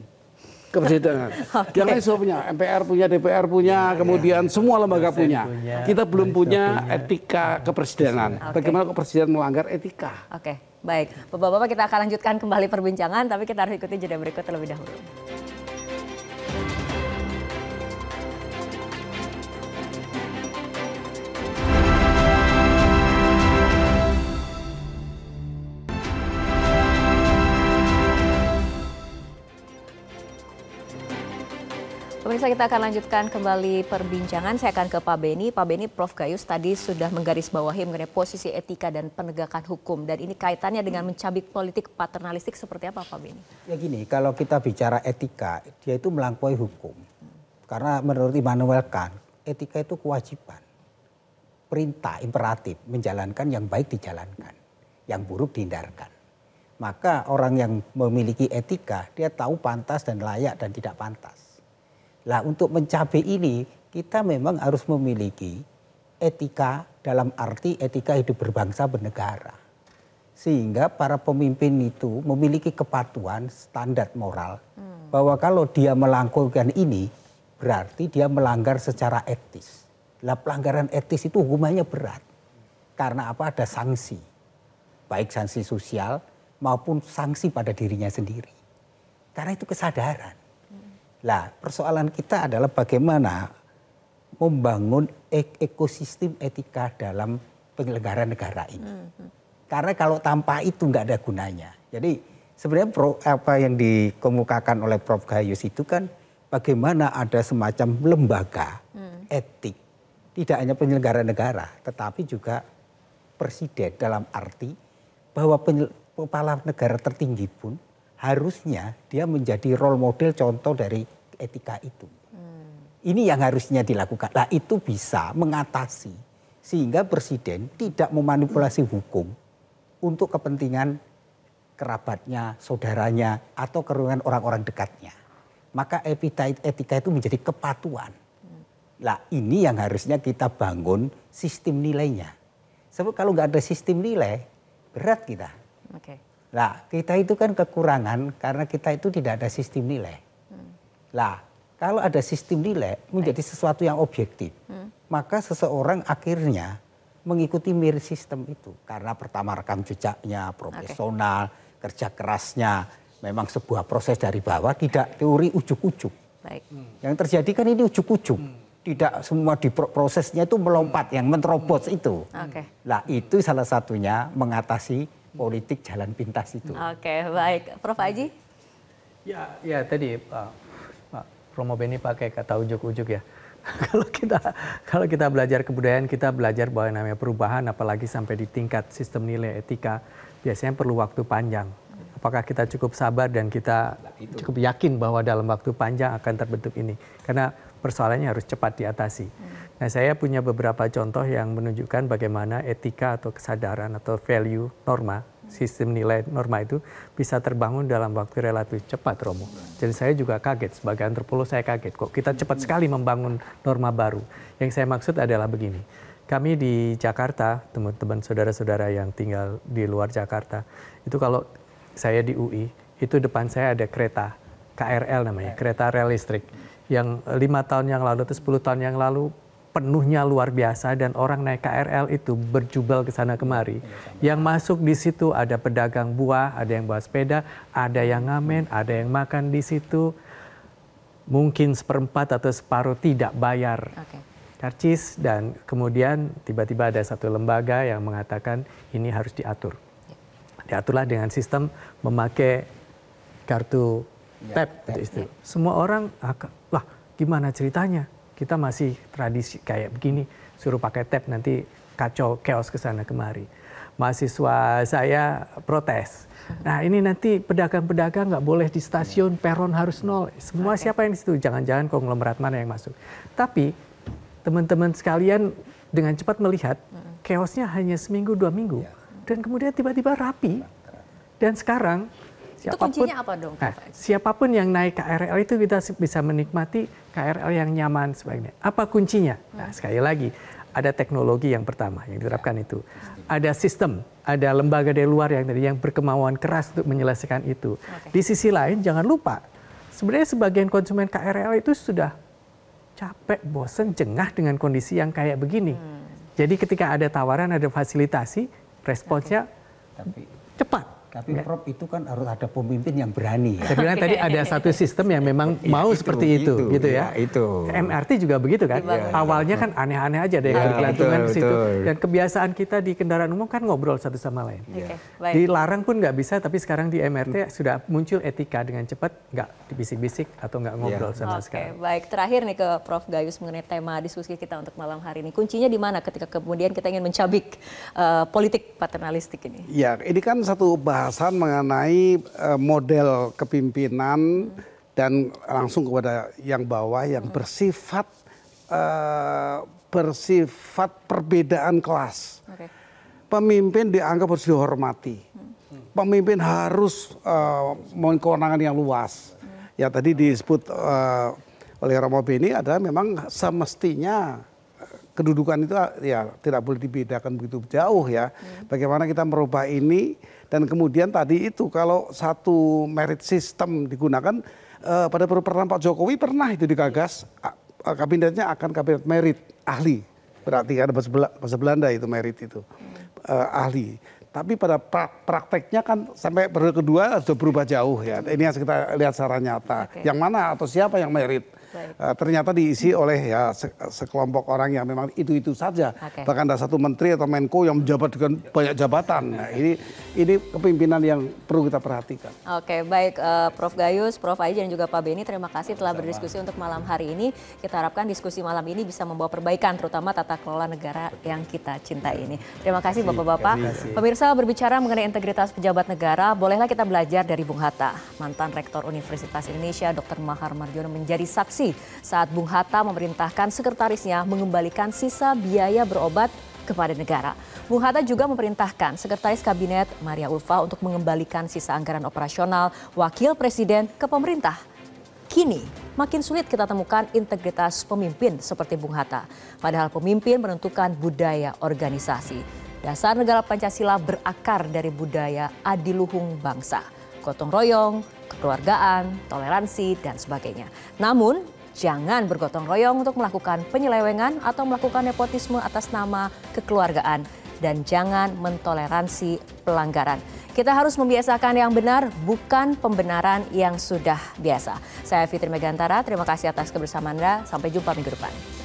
Kepresidenan. Okay. Yang lain semua punya. MPR punya, DPR punya, kemudian semua lembaga punya. Kita belum punya etika kepresidenan. Okay. Bagaimana kepresiden melanggar etika. Oke, baik. Bapak-bapak, kita akan lanjutkan kembali perbincangan, tapi kita harus ikuti jeda berikut terlebih dahulu. Pemirsa, kita akan lanjutkan kembali perbincangan. Saya akan ke Pak Beni. Pak Beni, Prof. Gayus tadi sudah menggarisbawahi mengenai posisi etika dan penegakan hukum. Dan ini kaitannya dengan mencabik politik paternalistik seperti apa, Pak Beni? Ya gini, kalau kita bicara etika, dia itu melampaui hukum. Karena menurut Immanuel Kant, etika itu kewajiban. Perintah imperatif, menjalankan yang baik dijalankan, yang buruk dihindarkan. Maka orang yang memiliki etika, dia tahu pantas dan layak dan tidak pantas. Nah, untuk mencapai ini kita memang harus memiliki etika dalam arti etika hidup berbangsa bernegara. Sehingga para pemimpin itu memiliki kepatuhan standar moral bahwa kalau dia melakukan ini berarti dia melanggar secara etis. Nah, pelanggaran etis itu hukumannya berat. Karena apa? Ada sanksi. Baik sanksi sosial maupun sanksi pada dirinya sendiri. Karena itu kesadaran. Nah, persoalan kita adalah bagaimana membangun ekosistem etika dalam penyelenggaraan negara ini. Karena kalau tanpa itu nggak ada gunanya. Jadi sebenarnya apa yang dikemukakan oleh Prof. Gayus itu kan bagaimana ada semacam lembaga etik. Tidak hanya penyelenggaraan negara, tetapi juga presiden dalam arti bahwa kepala negara tertinggi pun harusnya dia menjadi role model contoh dari etika itu. Ini yang harusnya dilakukan. Nah, itu bisa mengatasi sehingga presiden tidak memanipulasi hukum untuk kepentingan kerabatnya, saudaranya, atau kerugian orang-orang dekatnya. Maka etika itu menjadi kepatuhan. Nah, ini yang harusnya kita bangun sistem nilainya. Sebab kalau nggak ada sistem nilai, berat kita. Oke. Nah, kita itu kan kekurangan karena kita itu tidak ada sistem nilai. Nah, kalau ada sistem nilai menjadi sesuatu yang objektif, maka seseorang akhirnya mengikuti mirip sistem itu. Karena pertama rekam jejaknya, profesional, kerja kerasnya, memang sebuah proses dari bawah, tidak teori ujuk-ujuk. Yang terjadi kan ini ujuk-ujuk. Tidak semua di prosesnya itu melompat, yang menerobos itu. Nah, itu salah satunya mengatasi politik jalan pintas itu. Oke, baik. Prof. Aji? Ya tadi Pak Romo Beni pakai kata ujuk-ujuk ya. Kalau kita belajar kebudayaan, kita belajar bahwa yang namanya perubahan, apalagi sampai di tingkat sistem nilai etika, biasanya perlu waktu panjang. Apakah kita cukup sabar dan kita cukup yakin bahwa dalam waktu panjang akan terbentuk ini? Karena persoalannya harus cepat diatasi. Nah, saya punya beberapa contoh yang menunjukkan bagaimana etika atau kesadaran atau value norma, sistem nilai norma itu bisa terbangun dalam waktu relatif cepat, Romo. Jadi saya juga kaget, sebagai antropolog saya kaget kok kita cepat sekali membangun norma baru. Yang saya maksud adalah begini, kami di Jakarta, teman-teman saudara-saudara yang tinggal di luar Jakarta, itu kalau saya di UI, itu depan saya ada kereta, KRL namanya, kereta rel listrik. Yang 5 tahun yang lalu atau 10 tahun yang lalu, penuhnya luar biasa dan orang naik KRL itu berjubel ke sana kemari. Yang masuk di situ ada pedagang buah, ada yang bawa sepeda, ada yang ngamen, ada yang makan di situ. Mungkin 1/4 atau 1/4 tidak bayar karcis dan kemudian tiba-tiba ada satu lembaga yang mengatakan ini harus diatur. diaturlah dengan sistem memakai kartu tap. Itu. Semua orang, lah gimana ceritanya? Kita masih tradisi kayak begini, suruh pakai tap nanti kacau, chaos ke sana kemari. Mahasiswa saya protes. Nah ini nanti pedagang-pedagang nggak boleh di stasiun, peron harus nol. Semua siapa yang di situ? Jangan-jangan konglomerat mana yang masuk. Tapi teman-teman sekalian dengan cepat melihat chaosnya hanya seminggu dua minggu. Dan kemudian tiba-tiba rapi. Dan sekarang siapapun, itu kuncinya apa dong? Nah, siapapun yang naik KRL itu kita bisa menikmati KRL yang nyaman sebagainya. Apa kuncinya? Nah, sekali lagi ada teknologi yang pertama yang diterapkan itu. Ada sistem, ada lembaga dari luar yang tadi yang berkemauan keras untuk menyelesaikan itu. Di sisi lain jangan lupa sebenarnya sebagian konsumen KRL itu sudah capek, bosen, jengah dengan kondisi yang kayak begini. Jadi ketika ada tawaran, ada fasilitasi, responsnya cepat. Tapi Prof itu kan harus ada pemimpin yang berani. Ya? Saya bilang tadi ada satu sistem yang memang mau itu, seperti itu gitu ya. Itu. MRT juga begitu kan. Ya, awalnya kan aneh-aneh aja deh bergelantungan di situ. Dan kebiasaan kita di kendaraan umum kan ngobrol satu sama lain. Dilarang pun nggak bisa, tapi sekarang di MRT sudah muncul etika dengan cepat, nggak dibisik-bisik atau nggak ngobrol sama sekali. Baik, terakhir nih ke Prof Gayus mengenai tema diskusi kita untuk malam hari ini. Kuncinya di mana ketika kemudian kita ingin mencabik politik paternalistik ini? Ya, ini kan satu bahasan mengenai model kepimpinan dan langsung kepada yang bawah yang bersifat perbedaan kelas. Pemimpin dianggap harus dihormati. Pemimpin harus memiliki kewenangan yang luas. Ya tadi disebut oleh Romo Beni adalah memang semestinya kedudukan itu ya tidak boleh dibedakan begitu jauh ya. Bagaimana kita merubah ini dan kemudian tadi itu kalau satu merit system digunakan pada perpernah Pak Jokowi pernah itu digagas kabinetnya akan kabinet merit ahli. Berarti ada bahasa Belanda itu merit itu ahli. Tapi pada prakteknya kan sampai periode kedua sudah berubah jauh ya. Ini yang kita lihat secara nyata. Yang mana atau siapa yang merit? Ternyata diisi oleh ya sekelompok orang yang memang itu-itu saja. Bahkan ada satu menteri atau menko yang menjabat dengan banyak jabatan. Nah, ini kepemimpinan yang perlu kita perhatikan. Baik Prof Gayus, Prof Aji dan juga Pak Beni, terima kasih telah berdiskusi untuk malam hari ini. Kita harapkan diskusi malam ini bisa membawa perbaikan terutama tata kelola negara yang kita cintai ini. Terima kasih Bapak-bapak. Pemirsa, berbicara mengenai integritas pejabat negara, bolehlah kita belajar dari Bung Hatta. Mantan Rektor Universitas Indonesia Dr. Mahar Marjun menjadi saksi saat Bung Hatta memerintahkan sekretarisnya mengembalikan sisa biaya berobat kepada negara. Bung Hatta juga memerintahkan sekretaris kabinet Maria Ulfa untuk mengembalikan sisa anggaran operasional wakil presiden ke pemerintah. Kini makin sulit kita temukan integritas pemimpin seperti Bung Hatta. Padahal pemimpin menentukan budaya organisasi. Dasar negara Pancasila berakar dari budaya adiluhung bangsa. Gotong royong, kekeluargaan, toleransi, dan sebagainya. Namun, jangan bergotong royong untuk melakukan penyelewengan atau melakukan nepotisme atas nama kekeluargaan. Dan jangan mentoleransi pelanggaran. Kita harus membiasakan yang benar, bukan pembenaran yang sudah biasa. Saya Fitri Megantara, terima kasih atas kebersamaan Anda. Sampai jumpa minggu depan.